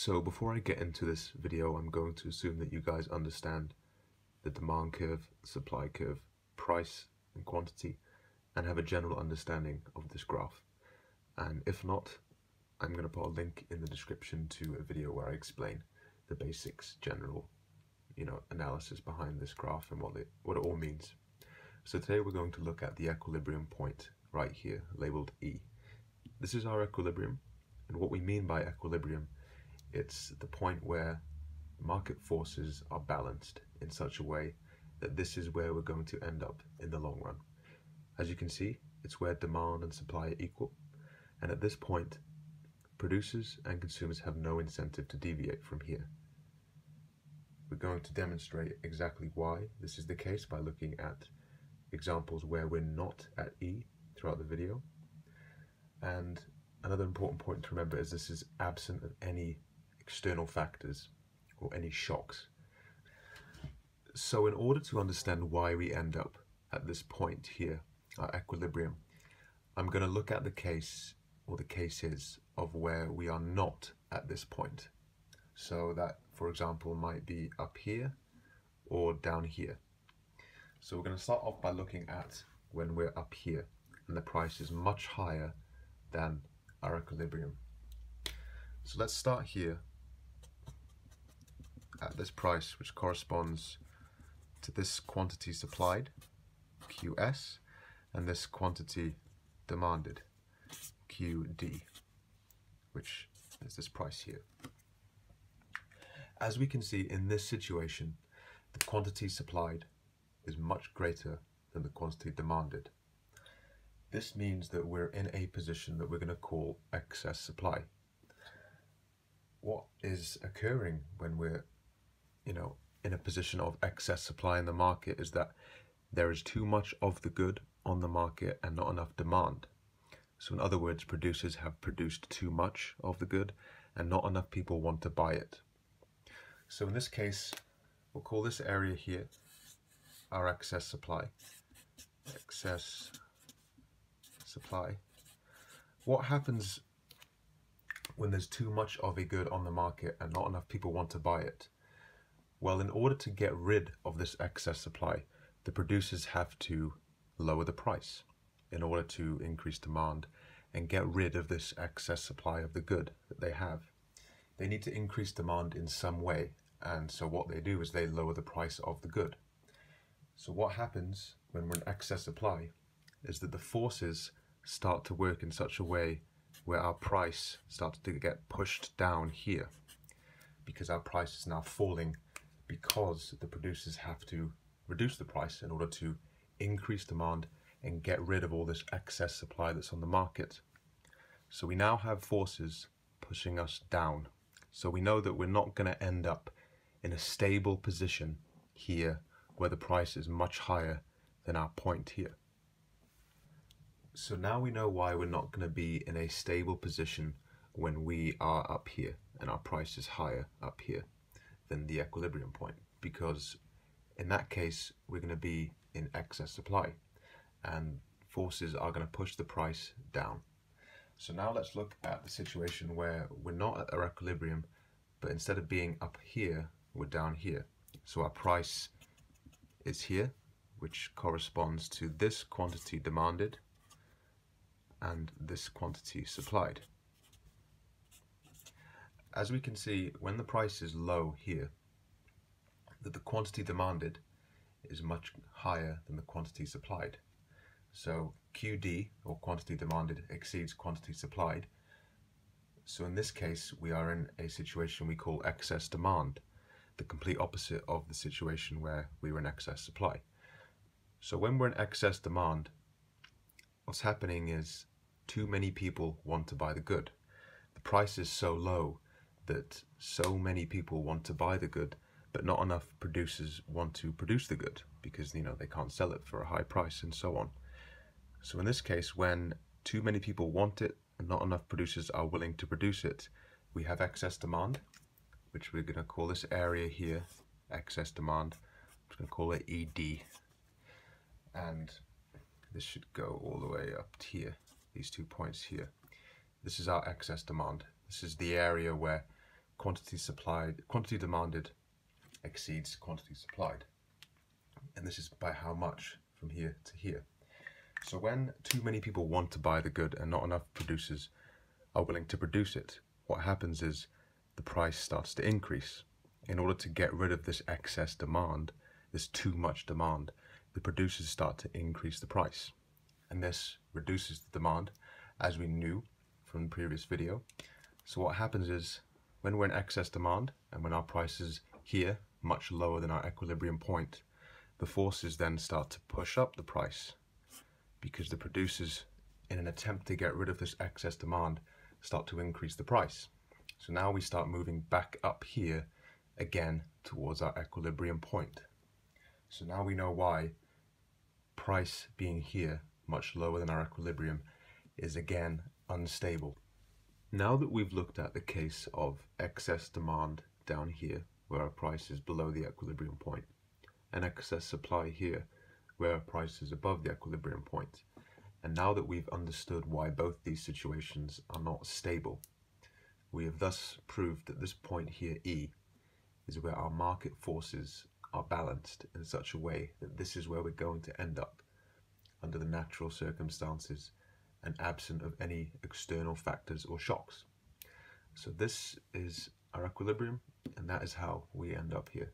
So before I get into this video, I'm going to assume that you guys understand the demand curve, supply curve, price and quantity, and have a general understanding of this graph. And if not, I'm going to put a link in the description to a video where I explain the basics, general, analysis behind this graph and what it all means. So today we're going to look at the equilibrium point right here, labeled E. This is our equilibrium, and what we mean by equilibrium, it's the point where market forces are balanced in such a way that this is where we're going to end up in the long run. As you can see, it's where demand and supply are equal, and at this point, producers and consumers have no incentive to deviate from here. We're going to demonstrate exactly why this is the case by looking at examples where we're not at E throughout the video. And another important point to remember is this is absent of any external factors or any shocks. So in order to understand why we end up at this point here, our equilibrium, I'm going to look at the case or the cases of where we are not at this point. So that, for example, might be up here or down here. So we're going to start off by looking at when we're up here and the price is much higher than our equilibrium. So let's start here at this price, which corresponds to this quantity supplied, QS, and this quantity demanded, QD, which is this price here. As we can see in this situation, the quantity supplied is much greater than the quantity demanded. This means that we're in a position that we're going to call excess supply. What is occurring when we're, in a position of excess supply in the market is that there is too much of the good on the market and not enough demand. So in other words, producers have produced too much of the good and not enough people want to buy it. So in this case, we'll call this area here our excess supply. Excess supply. What happens when there's too much of a good on the market and not enough people want to buy it? Well, in order to get rid of this excess supply, the producers have to lower the price in order to increase demand and get rid of this excess supply of the good that they have. They need to increase demand in some way, and so what they do is they lower the price of the good. So what happens when we're in excess supply is that the forces start to work in such a way where our price starts to get pushed down here, because our price is now falling because the producers have to reduce the price in order to increase demand and get rid of all this excess supply that's on the market. So we now have forces pushing us down. So we know that we're not going to end up in a stable position here where the price is much higher than our point here. So now we know why we're not going to be in a stable position when we are up here and our price is higher up here than the equilibrium point, because in that case we're going to be in excess supply and forces are going to push the price down. So now let's look at the situation where we're not at our equilibrium, but instead of being up here, we're down here. So our price is here, which corresponds to this quantity demanded and this quantity supplied. As we can see, when the price is low here, that the quantity demanded is much higher than the quantity supplied. So QD, or quantity demanded, exceeds quantity supplied. So in this case, we are in a situation we call excess demand, the complete opposite of the situation where we were in excess supply. So when we're in excess demand, what's happening is too many people want to buy the good. The price is so low that so many people want to buy the good, but not enough producers want to produce the good because they can't sell it for a high price and so on. So in this case, when too many people want it and not enough producers are willing to produce it, we have excess demand, which we're going to call this area here excess demand. I'm just going to call it ED, and this should go all the way up to here, these 2 points here. This is our excess demand. This is the area where quantity demanded exceeds quantity supplied. And this is by how much from here to here. So when too many people want to buy the good and not enough producers are willing to produce it, what happens is the price starts to increase. In order to get rid of this excess demand, this too much demand, the producers start to increase the price. And this reduces the demand, as we knew from the previous video. So what happens is, when we're in excess demand, and when our price is here, much lower than our equilibrium point, the forces then start to push up the price, because the producers, in an attempt to get rid of this excess demand, start to increase the price. So now we start moving back up here again towards our equilibrium point. So now we know why price being here, much lower than our equilibrium, is again unstable. Now that we've looked at the case of excess demand down here, where our price is below the equilibrium point, and excess supply here, where our price is above the equilibrium point, and now that we've understood why both these situations are not stable, we have thus proved that this point here, E, is where our market forces are balanced in such a way that this is where we're going to end up under the natural circumstances and absent of any external factors or shocks. So this is our equilibrium, and that is how we end up here.